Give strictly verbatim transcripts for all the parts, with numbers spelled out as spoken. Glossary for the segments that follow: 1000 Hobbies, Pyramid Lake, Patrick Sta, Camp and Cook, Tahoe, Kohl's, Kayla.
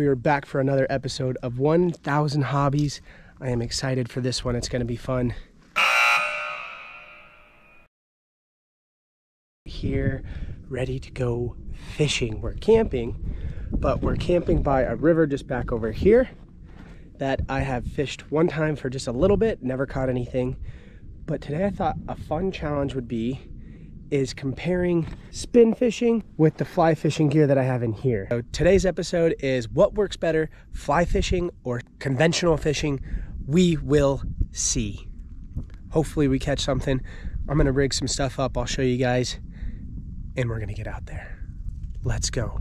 We are back for another episode of one thousand Hobbies. I am excited for this one. It's going to be fun. Here, ready to go fishing. We're camping, but we're camping by a river just back over here that I have fished one time for just a little bit, never caught anything. But today I thought a fun challenge would be is comparing spin fishing with the fly fishing gear that I have in here. So today's episode is what works better, fly fishing or conventional fishing. We will see. Hopefully we catch something. I'm gonna rig some stuff up, I'll show you guys, and we're gonna get out there. Let's go.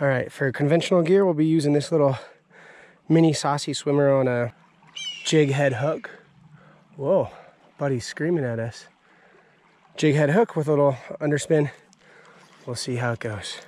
All right, for conventional gear, we'll be using this little mini saucy swimmer on a jig head hook. Whoa. Buddy's screaming at us. Jig head hook with a little underspin. We'll see how it goes.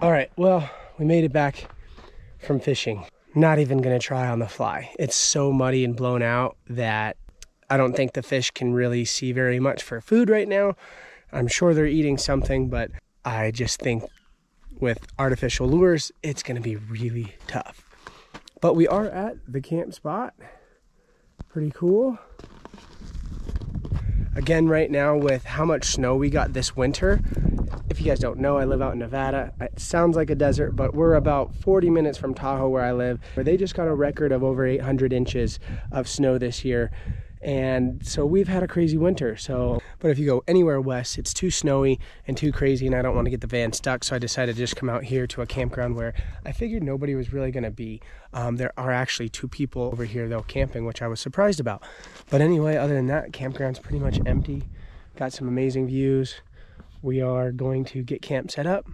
All right, well, we made it back from fishing. Not even gonna try on the fly. It's so muddy and blown out that I don't think the fish can really see very much for food right now. I'm sure they're eating something, but I just think with artificial lures, it's gonna be really tough. But we are at the camp spot. Pretty cool. Again, right now with how much snow we got this winter, if you guys don't know, I live out in Nevada. It sounds like a desert, but we're about forty minutes from Tahoe where I live, where they just got a record of over eight hundred inches of snow this year. And so we've had a crazy winter. So, but if you go anywhere west, it's too snowy and too crazy, and I don't want to get the van stuck. So I decided to just come out here to a campground where I figured nobody was really going to be. Um, there are actually two people over here though camping, which I was surprised about. But anyway, other than that, campground's pretty much empty. Got some amazing views. We are going to get camp set up,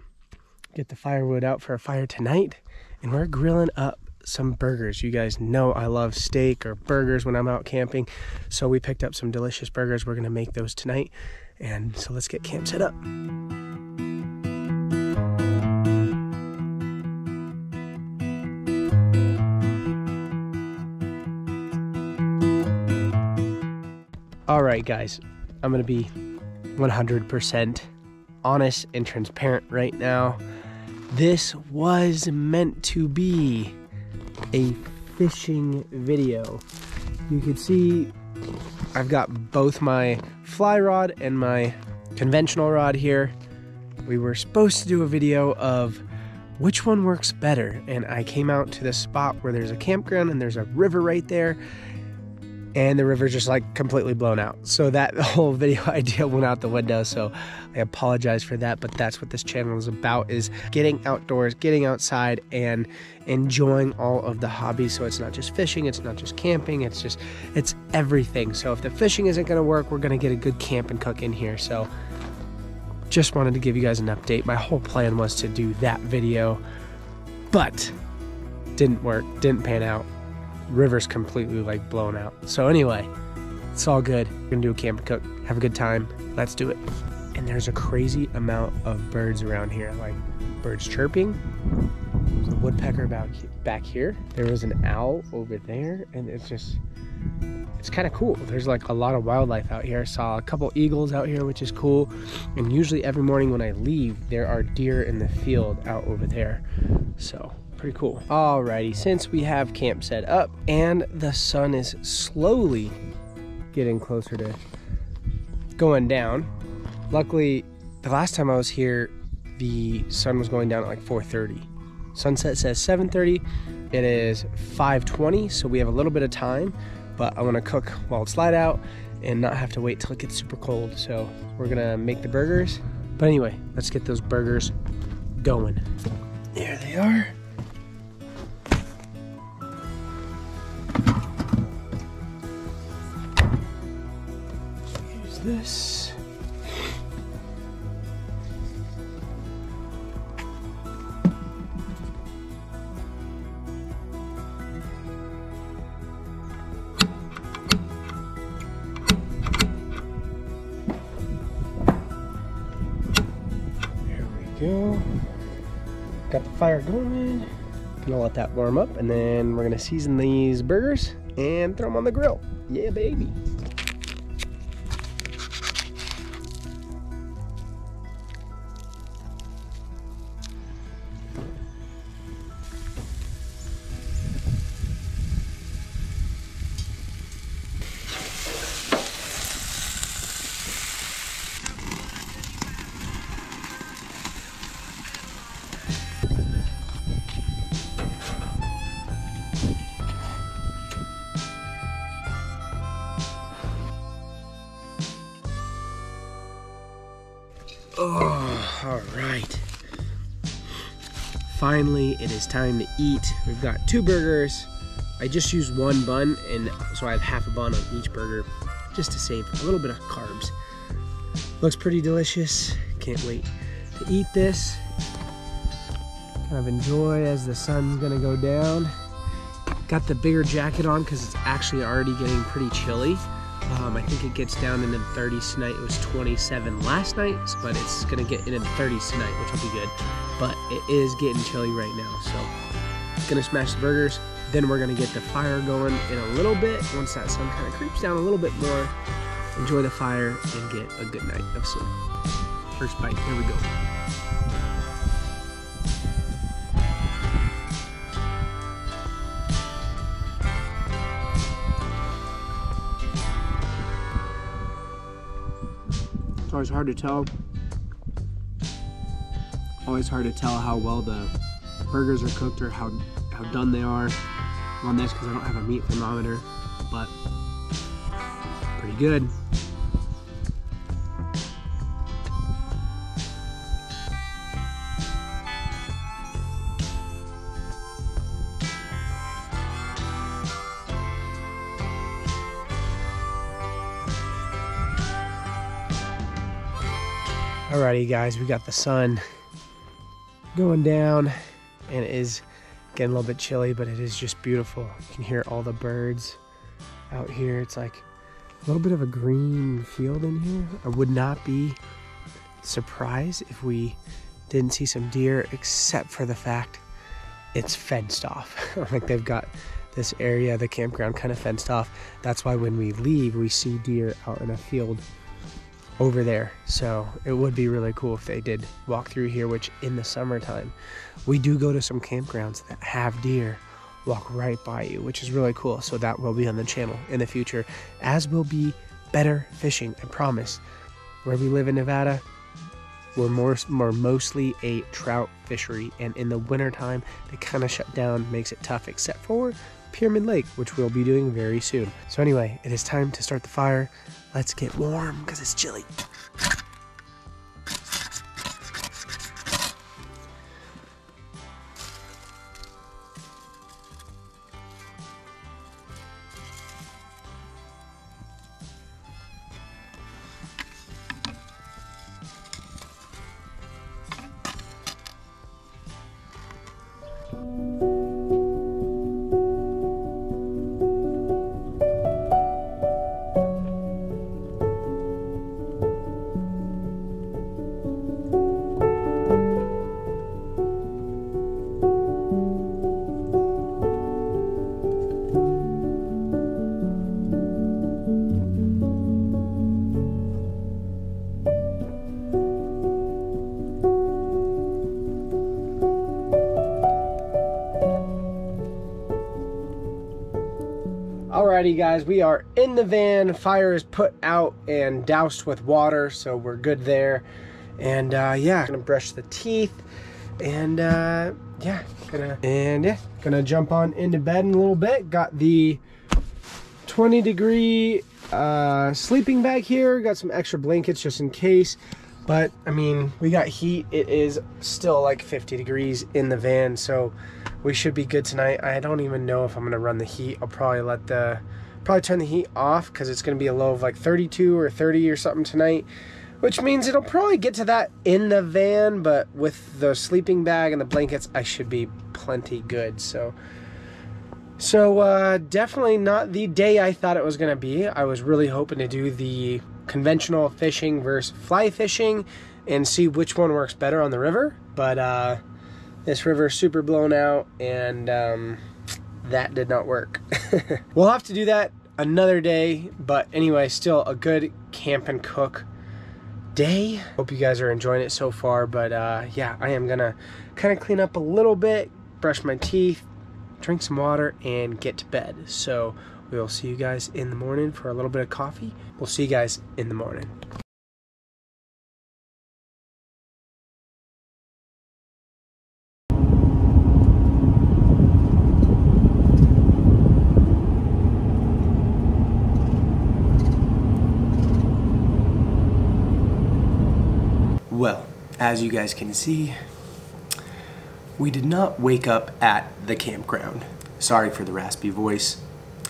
get the firewood out for a fire tonight, and we're grilling up some burgers. You guys know I love steak or burgers when I'm out camping, so we picked up some delicious burgers. We're gonna make those tonight, and so let's get camp set up. All right, guys, I'm gonna be one hundred percent honest and transparent right now. This was meant to be a fishing video. You can see I've got both my fly rod and my conventional rod here. We were supposed to do a video of which one works better, and I came out to this spot where there's a campground and there's a river right there, and the river's just like completely blown out. So that whole video idea went out the window, so I apologize for that, but that's what this channel is about, is getting outdoors, getting outside, and enjoying all of the hobbies. So it's not just fishing, it's not just camping, it's just, it's everything. So if the fishing isn't gonna work, we're gonna get a good camp and cook in here. So just wanted to give you guys an update. My whole plan was to do that video, but didn't work, didn't pan out. River's completely like blown out. So anyway, it's all good. We're gonna do a camp and cook, have a good time, let's do it. And there's a crazy amount of birds around here, like birds chirping. There's a woodpecker back back here. There was an owl over there, and it's just, it's kind of cool. There's like a lot of wildlife out here. I saw a couple eagles out here, which is cool. And usually every morning when I leave, there are deer in the field out over there. So pretty cool. Alrighty, since we have camp set up and the sun is slowly getting closer to going down. Luckily, the last time I was here, the sun was going down at like four thirty. Sunset says seven thirty. It is five twenty, so we have a little bit of time, but I want to cook while it's light out and not have to wait till it gets super cold. So we're gonna make the burgers. But anyway, let's get those burgers going. There they are. This go. Got the fire going. Gonna let that warm up, and then we're gonna season these burgers and throw them on the grill. Yeah, baby. Oh, all right. Finally, it is time to eat. We've got two burgers. I just used one bun, and so I have half a bun on each burger just to save a little bit of carbs. Looks pretty delicious. Can't wait to eat this. Kind of enjoy as the sun's gonna go down. Got the bigger jacket on because it's actually already getting pretty chilly. Um, I think it gets down into the thirties tonight. It was twenty-seven last night, but it's going to get into the thirties tonight, which will be good. But it is getting chilly right now, so going to smash the burgers. Then we're going to get the fire going in a little bit. Once that sun kind of creeps down a little bit more, enjoy the fire and get a good night of sleep. First bite, here we go. Always hard to tell. Always hard to tell how well the burgers are cooked or how how done they are on this because I don't have a meat thermometer, but pretty good. Alrighty guys, we got the sun going down and it is getting a little bit chilly, but it is just beautiful. You can hear all the birds out here. It's like a little bit of a green field in here. I would not be surprised if we didn't see some deer, except for the fact it's fenced off. Like they've got this area, the campground, kind of fenced off. That's why when we leave, we see deer out in a field over there. So it would be really cool if they did walk through here, which in the summertime we do go to some campgrounds that have deer walk right by you, which is really cool. So that will be on the channel in the future, as will be better fishing, I promise. Where we live in Nevada, we're more, more mostly a trout fishery, and in the wintertime they kind of shut down, makes it tough, except for Pyramid Lake, which we'll be doing very soon. So anyway, it is time to start the fire. Let's get warm because it's chilly. Alrighty guys, we are in the van. Fire is put out and doused with water, so we're good there. And uh, yeah, I'm gonna brush the teeth, and uh, yeah, gonna and yeah, gonna jump on into bed in a little bit. Got the twenty degree uh, sleeping bag here. Got some extra blankets just in case. But I mean, we got heat. It is still like fifty degrees in the van, so we should be good tonight. I don't even know if I'm gonna run the heat. I'll probably let the, probably turn the heat off because it's gonna be a low of like thirty-two or thirty or something tonight, which means it'll probably get to that in the van, but with the sleeping bag and the blankets, I should be plenty good, so. So uh, definitely not the day I thought it was gonna be. I was really hoping to do the conventional fishing versus fly fishing and see which one works better on the river. But uh, this river is super blown out, and um, that did not work. We'll have to do that another day, but anyway, still a good camp and cook day. Hope you guys are enjoying it so far, but uh, yeah, I am gonna kind of clean up a little bit, brush my teeth, drink some water, and get to bed. So we'll see you guys in the morning for a little bit of coffee. We'll see you guys in the morning. Well, as you guys can see, we did not wake up at the campground. Sorry for the raspy voice.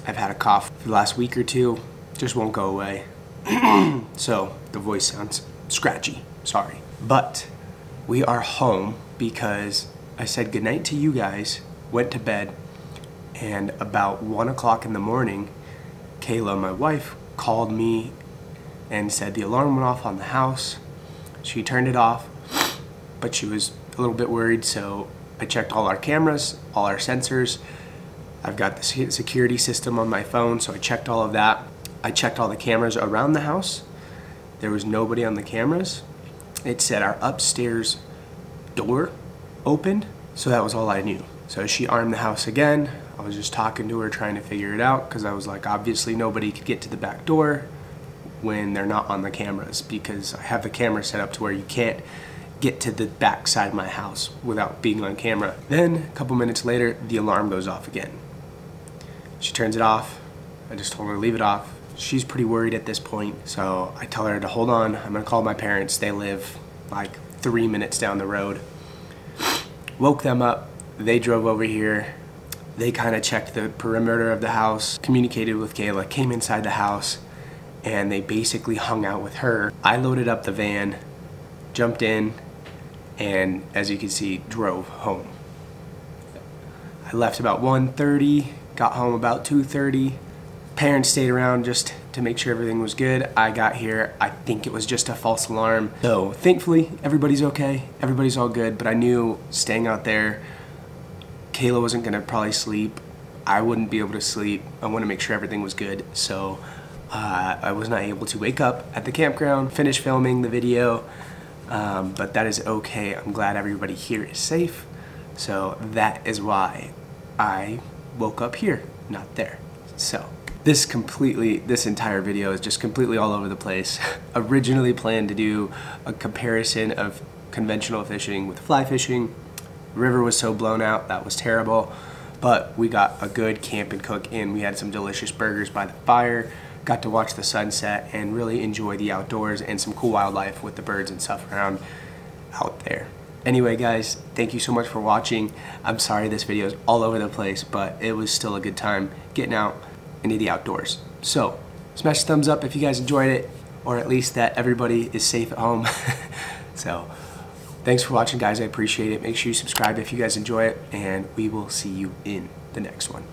I've had a cough for the last week or two, just won't go away. So the voice sounds scratchy, sorry. But we are home because I said goodnight to you guys, went to bed, and about one o'clock in the morning, Kayla, my wife, called me and said the alarm went off on the house. She turned it off, but she was a little bit worried, so I checked all our cameras, all our sensors. I've got the security system on my phone, so I checked all of that. I checked all the cameras around the house. There was nobody on the cameras. It said our upstairs door opened, so that was all I knew. So she armed the house again. I was just talking to her, trying to figure it out, because I was like, obviously nobody could get to the back door when they're not on the cameras, because I have the camera set up to where you can't get to the back side of my house without being on camera. Then, a couple minutes later, the alarm goes off again. She turns it off. I just told her to leave it off. She's pretty worried at this point, so I tell her to hold on. I'm gonna call my parents. They live like three minutes down the road. Woke them up. They drove over here. They kind of checked the perimeter of the house, communicated with Kayla, came inside the house, and they basically hung out with her. I loaded up the van, jumped in, and as you can see, drove home. I left about one thirty. Got home about two thirty. Parents stayed around just to make sure everything was good. I got here, I think it was just a false alarm. So thankfully, everybody's okay. Everybody's all good, but I knew staying out there, Kayla wasn't gonna probably sleep. I wouldn't be able to sleep. I wanna make sure everything was good. So uh, I was not able to wake up at the campground, finish filming the video, um, but that is okay. I'm glad everybody here is safe. So that is why I woke up here, not there. So this completely, this entire video is just completely all over the place. Originally planned to do a comparison of conventional fishing with fly fishing. River was so blown out, that was terrible. But we got a good camp and cook in. We had some delicious burgers by the fire, got to watch the sunset and really enjoy the outdoors and some cool wildlife with the birds and stuff around out there. Anyway guys, thank you so much for watching. I'm sorry this video is all over the place, but it was still a good time getting out into the outdoors. So, smash the thumbs up if you guys enjoyed it, or at least that everybody is safe at home. So, thanks for watching guys, I appreciate it. Make sure you subscribe if you guys enjoy it, and we will see you in the next one.